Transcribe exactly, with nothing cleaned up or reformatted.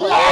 Yeah!